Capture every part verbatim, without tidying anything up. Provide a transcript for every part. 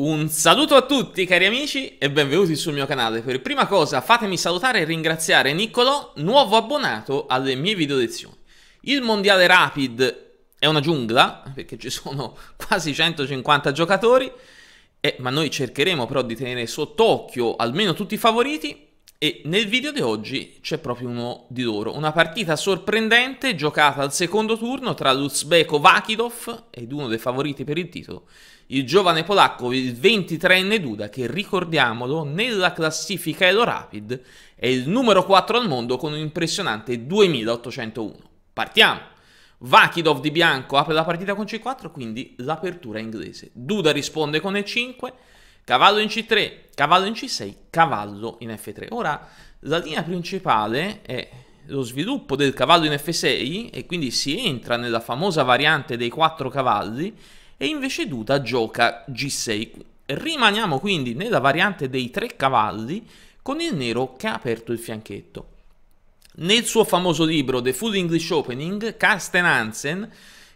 Un saluto a tutti cari amici e benvenuti sul mio canale. Per prima cosa fatemi salutare e ringraziare Niccolò, nuovo abbonato alle mie video lezioni. Il mondiale Rapid è una giungla perché ci sono quasi centocinquanta giocatori, eh, ma noi cercheremo però di tenere sott'occhio almeno tutti i favoriti e nel video di oggi c'è proprio uno di loro. Una partita sorprendente giocata al secondo turno tra l'uzbeko Vakhidov ed uno dei favoriti per il titolo, il giovane polacco, il ventitreenne Duda, che ricordiamolo nella classifica Elo Rapid è il numero quattro al mondo con un impressionante duemilaottocentouno. Partiamo! Vakhidov di bianco apre la partita con C quattro, quindi l'apertura inglese. Duda risponde con E cinque, cavallo in C tre, cavallo in C sei, cavallo in F tre. Ora la linea principale è lo sviluppo del cavallo in F sei e quindi si entra nella famosa variante dei quattro cavalli. E invece Duda gioca G sei. Rimaniamo quindi nella variante dei tre cavalli con il nero che ha aperto il fianchetto. Nel suo famoso libro The Full English Opening, Karsten Hansen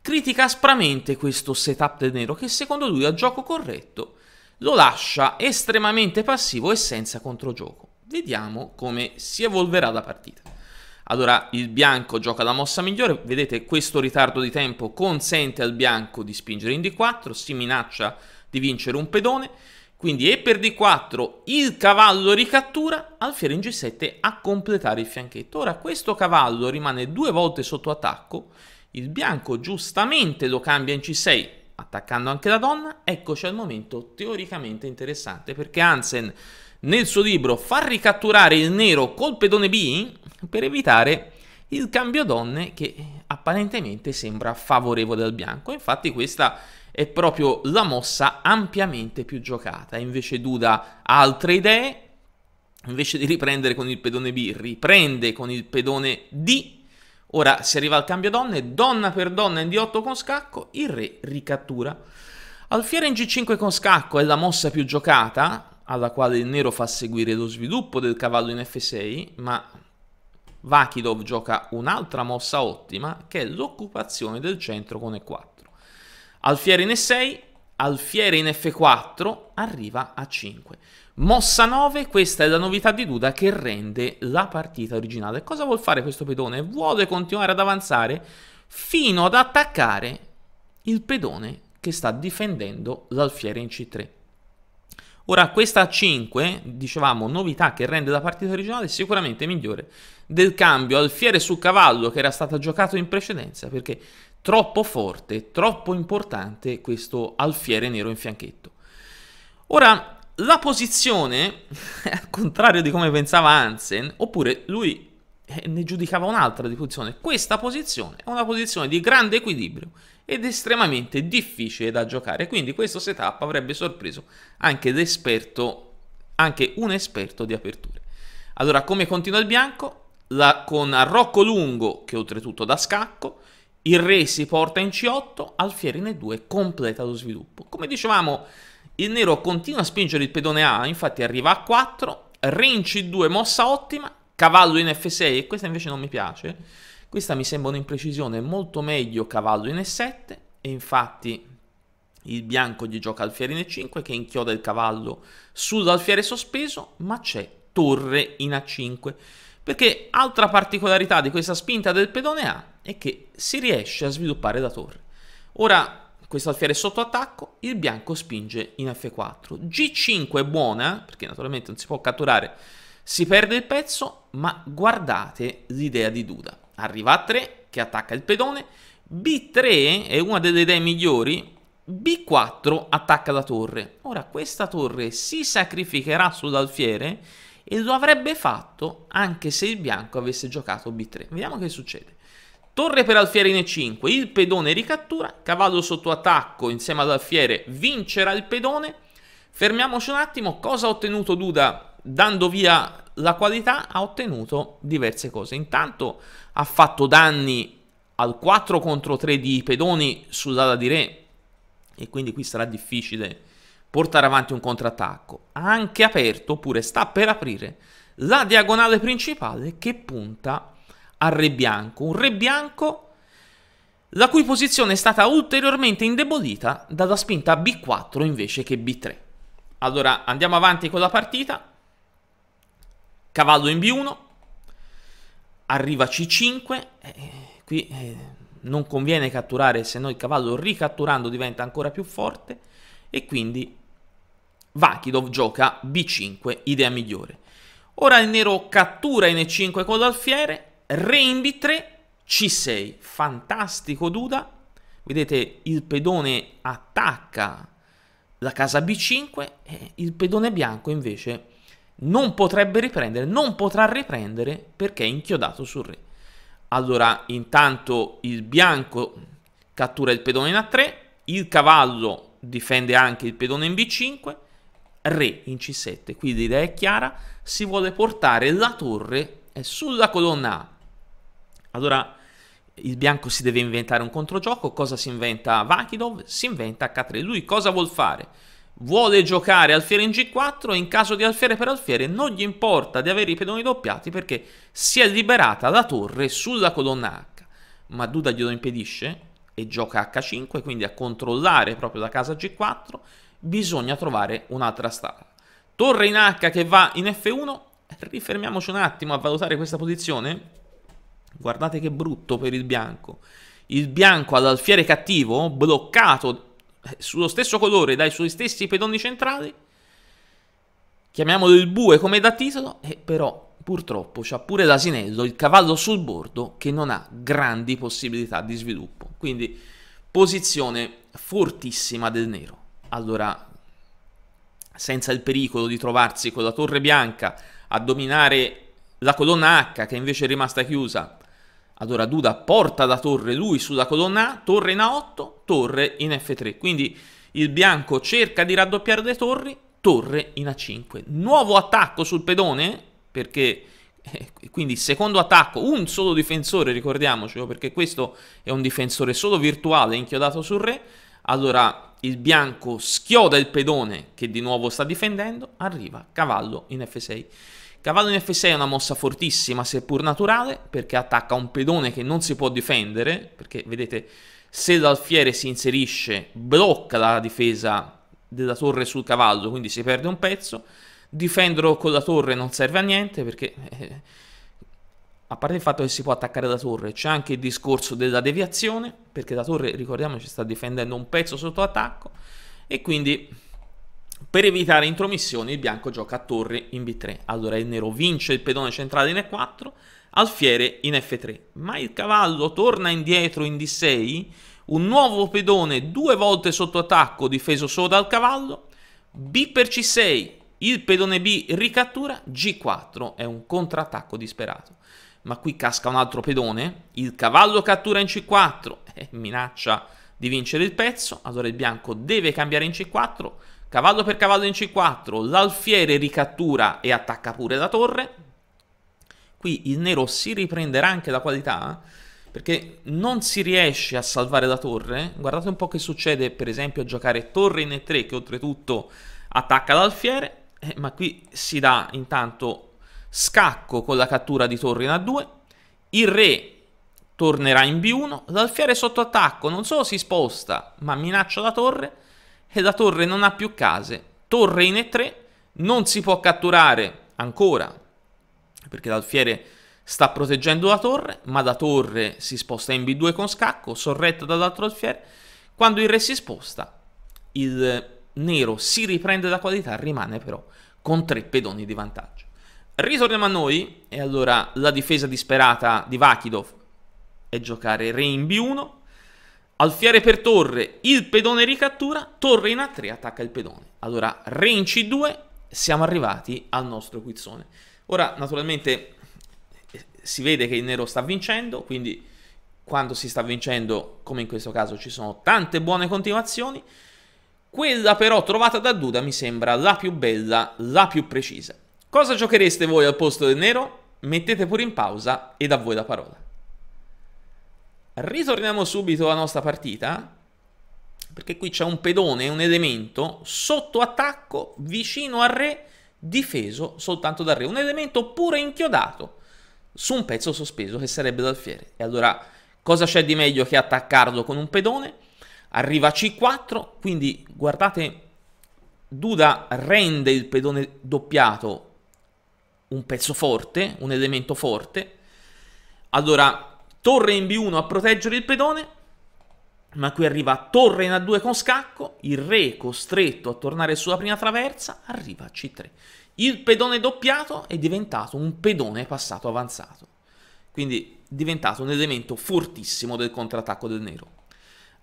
critica aspramente questo setup del nero che secondo lui al gioco corretto lo lascia estremamente passivo e senza controgioco. Vediamo come si evolverà la partita. Allora il bianco gioca la mossa migliore, vedete questo ritardo di tempo consente al bianco di spingere in D quattro, si minaccia di vincere un pedone, quindi e per D quattro il cavallo ricattura, alfiere in G sette a completare il fianchetto. Ora questo cavallo rimane due volte sotto attacco, il bianco giustamente lo cambia in C sei attaccando anche la donna. Eccoci al momento teoricamente interessante perché Hansen nel suo libro fa ricatturare il nero col pedone B per evitare il cambio donne che apparentemente sembra favorevole al bianco. Infatti questa è proprio la mossa ampiamente più giocata. Invece Duda ha altre idee, invece di riprendere con il pedone B riprende con il pedone D. Ora si arriva al cambio donne, donna per donna in D otto con scacco, il re ricattura. Alfiere in G cinque con scacco è la mossa più giocata, alla quale il nero fa seguire lo sviluppo del cavallo in F sei, ma Vakhidov gioca un'altra mossa ottima che è l'occupazione del centro con E quattro. Alfiere in E sei, alfiere in F quattro, arriva a cinque. Mossa nove, questa è la novità di Duda che rende la partita originale. Cosa vuol fare questo pedone? Vuole continuare ad avanzare fino ad attaccare il pedone che sta difendendo l'alfiere in C tre. Ora questa A cinque, dicevamo, novità che rende la partita originale sicuramente migliore del cambio alfiere su cavallo che era stato giocato in precedenza, perché troppo forte, troppo importante questo alfiere nero in fianchetto. Ora la posizione, al contrario di come pensava Hansen, oppure lui ne giudicava un'altra di posizione, questa posizione è una posizione di grande equilibrio ed estremamente difficile da giocare, quindi questo setup avrebbe sorpreso anche l'esperto, anche un esperto di aperture. Allora come continua il bianco? La, con arrocco lungo che oltretutto dà scacco, il re si porta in C otto, alfiere in E due completa lo sviluppo. Come dicevamo il nero continua a spingere il pedone A, infatti arriva a quattro, re in C due mossa ottima, cavallo in F sei e questa invece non mi piace. Questa mi sembra un'imprecisione, molto meglio cavallo in E sette e infatti il bianco gli gioca alfiere in E cinque che inchioda il cavallo sull'alfiere sospeso, ma c'è torre in A cinque perché altra particolarità di questa spinta del pedone A è che si riesce a sviluppare la torre. Ora questo alfiere è sotto attacco, il bianco spinge in F quattro, G cinque è buona perché naturalmente non si può catturare, si perde il pezzo, ma guardate l'idea di Duda. Arriva a tre che attacca il pedone, B tre è una delle idee migliori, B quattro attacca la torre. Ora questa torre si sacrificherà sull'alfiere e lo avrebbe fatto anche se il bianco avesse giocato B tre. Vediamo che succede. Torre per alfiere in E cinque, il pedone ricattura, cavallo sotto attacco insieme all'alfiere vincerà il pedone. Fermiamoci un attimo, cosa ha ottenuto Duda dando via la qualità? Ha ottenuto diverse cose. Intanto ha fatto danni al quattro contro tre di pedoni sull'ala di re e quindi qui sarà difficile portare avanti un contrattacco. Ha anche aperto, oppure sta per aprire, la diagonale principale che punta al re bianco, un re bianco la cui posizione è stata ulteriormente indebolita dalla spinta B quattro invece che B tre. Allora andiamo avanti con la partita. Cavallo in B uno. Arriva C cinque. Eh, qui eh, non conviene catturare, se no il cavallo ricatturando diventa ancora più forte. E quindi Vakhidov gioca B cinque, idea migliore. Ora il nero cattura in E cinque con l'alfiere. Re in B tre, C sei. Fantastico Duda. Vedete il pedone attacca la casa B cinque. Eh, il pedone bianco invece non potrebbe riprendere, non potrà riprendere perché è inchiodato sul re. Allora intanto il bianco cattura il pedone in A tre, il cavallo difende anche il pedone in B cinque, re in C sette. Qui l'idea è chiara, si vuole portare la torre sulla colonna A. Allora il bianco si deve inventare un controgioco. Cosa si inventa Vakhidov? Si inventa H tre. Lui cosa vuol fare? Vuole giocare alfiere in G quattro e in caso di alfiere per alfiere non gli importa di avere i pedoni doppiati perché si è liberata la torre sulla colonna H. Ma Duda glielo impedisce e gioca H cinque, quindi a controllare proprio la casa G quattro bisogna trovare un'altra strada. Torre in H che va in F uno. Rifermiamoci un attimo a valutare questa posizione. Guardate che brutto per il bianco. Il bianco all'alfiere cattivo, bloccato sullo stesso colore dai suoi stessi pedoni centrali, chiamiamolo il bue come da titolo, e però purtroppo c'ha pure l'asinello, il cavallo sul bordo, che non ha grandi possibilità di sviluppo. Quindi posizione fortissima del nero. Allora, senza il pericolo di trovarsi con la torre bianca a dominare la colonna H che invece è rimasta chiusa, allora Duda porta la torre lui sulla colonna A, torre in A otto, torre in F tre. Quindi il bianco cerca di raddoppiare le torri, torre in A cinque. Nuovo attacco sul pedone, perché eh, quindi secondo attacco, un solo difensore, ricordiamocelo, perché questo è un difensore solo virtuale inchiodato sul re. Allora il bianco schioda il pedone che di nuovo sta difendendo, arriva cavallo in F sei. Cavallo in F sei è una mossa fortissima, seppur naturale, perché attacca un pedone che non si può difendere, perché vedete, se l'alfiere si inserisce, blocca la difesa della torre sul cavallo, quindi si perde un pezzo. Difenderlo con la torre non serve a niente, perché eh, a parte il fatto che si può attaccare la torre, c'è anche il discorso della deviazione, perché la torre, ricordiamoci, sta difendendo un pezzo sotto attacco, e quindi per evitare intromissioni il bianco gioca a torre in B tre. Allora il nero vince il pedone centrale in E quattro, alfiere in F tre. Ma il cavallo torna indietro in D sei, un nuovo pedone due volte sotto attacco difeso solo dal cavallo, B per C sei, il pedone B ricattura, G quattro è un contrattacco disperato. Ma qui casca un altro pedone, il cavallo cattura in C quattro e minaccia di vincere il pezzo. Allora il bianco deve cambiare in C quattro, cavallo per cavallo in C quattro, l'alfiere ricattura e attacca pure la torre. Qui il nero si riprenderà anche la qualità, perché non si riesce a salvare la torre. Guardate un po' che succede per esempio a giocare torre in E tre, che oltretutto attacca l'alfiere, eh, ma qui si dà intanto scacco con la cattura di torre in A due, il re tornerà in B uno, l'alfiere sotto attacco non solo si sposta ma minaccia la torre, e la torre non ha più case, torre in E tre, non si può catturare ancora perché l'alfiere sta proteggendo la torre, ma la torre si sposta in B due con scacco, sorretto dall'altro alfiere. Quando il re si sposta, il nero si riprende la qualità, rimane però con tre pedoni di vantaggio. Ritorniamo a noi, e allora la difesa disperata di Vakhidov è giocare re in B uno, alfiere per torre, il pedone ricattura, torre in A tre, attacca il pedone. Allora re in C due, siamo arrivati al nostro quizzone. Ora naturalmente si vede che il nero sta vincendo, quindi quando si sta vincendo, come in questo caso, ci sono tante buone continuazioni. Quella però trovata da Duda mi sembra la più bella, la più precisa. Cosa giochereste voi al posto del nero? Mettete pure in pausa ed a voi la parola. Ritorniamo subito alla nostra partita, perché qui c'è un pedone, un elemento sotto attacco vicino al re, difeso soltanto dal re, un elemento pure inchiodato su un pezzo sospeso che sarebbe l'alfiere. E allora cosa c'è di meglio che attaccarlo con un pedone? Arriva C quattro, quindi guardate Duda rende il pedone doppiato un pezzo forte, un elemento forte. Allora, torre in B uno a proteggere il pedone, ma qui arriva torre in A due con scacco, il re costretto a tornare sulla prima traversa, arriva a C tre. Il pedone doppiato è diventato un pedone passato avanzato, quindi è diventato un elemento fortissimo del contrattacco del nero.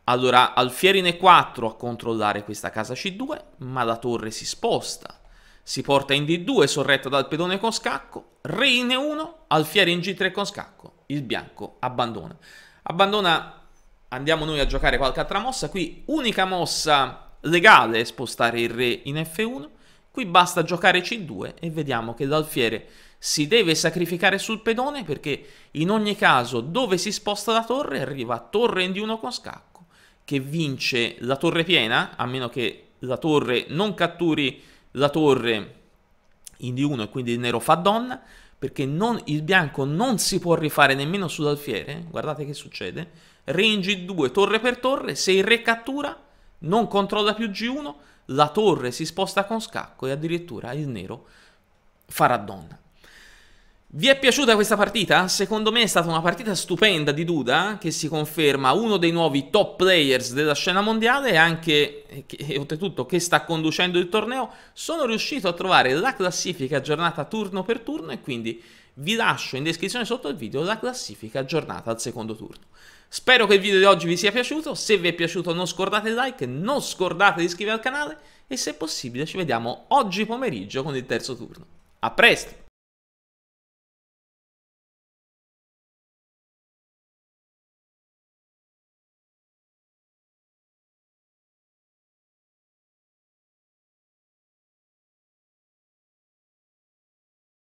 Allora, alfiere in E quattro a controllare questa casa C due, ma la torre si sposta, si porta in D due sorretta dal pedone con scacco, re in E uno, alfiere in G tre con scacco, il bianco abbandona. Abbandona, andiamo noi a giocare qualche altra mossa, qui unica mossa legale è spostare il re in F uno, qui basta giocare C due e vediamo che l'alfiere si deve sacrificare sul pedone perché in ogni caso dove si sposta la torre arriva torre in D uno con scacco, che vince la torre piena, a meno che la torre non catturi la torre in D uno e quindi il nero fa donna, perché non, il bianco non si può rifare nemmeno sull'alfiere. Guardate che succede, re in G due, torre per torre, se il re cattura non controlla più G uno, la torre si sposta con scacco e addirittura il nero farà donna. Vi è piaciuta questa partita? Secondo me è stata una partita stupenda di Duda, che si conferma uno dei nuovi top players della scena mondiale e anche, e oltretutto, che sta conducendo il torneo. Sono riuscito a trovare la classifica aggiornata turno per turno e quindi vi lascio in descrizione sotto il video la classifica aggiornata al secondo turno. Spero che il video di oggi vi sia piaciuto, se vi è piaciuto non scordate il like, non scordate di iscrivervi al canale e se possibile ci vediamo oggi pomeriggio con il terzo turno. A presto!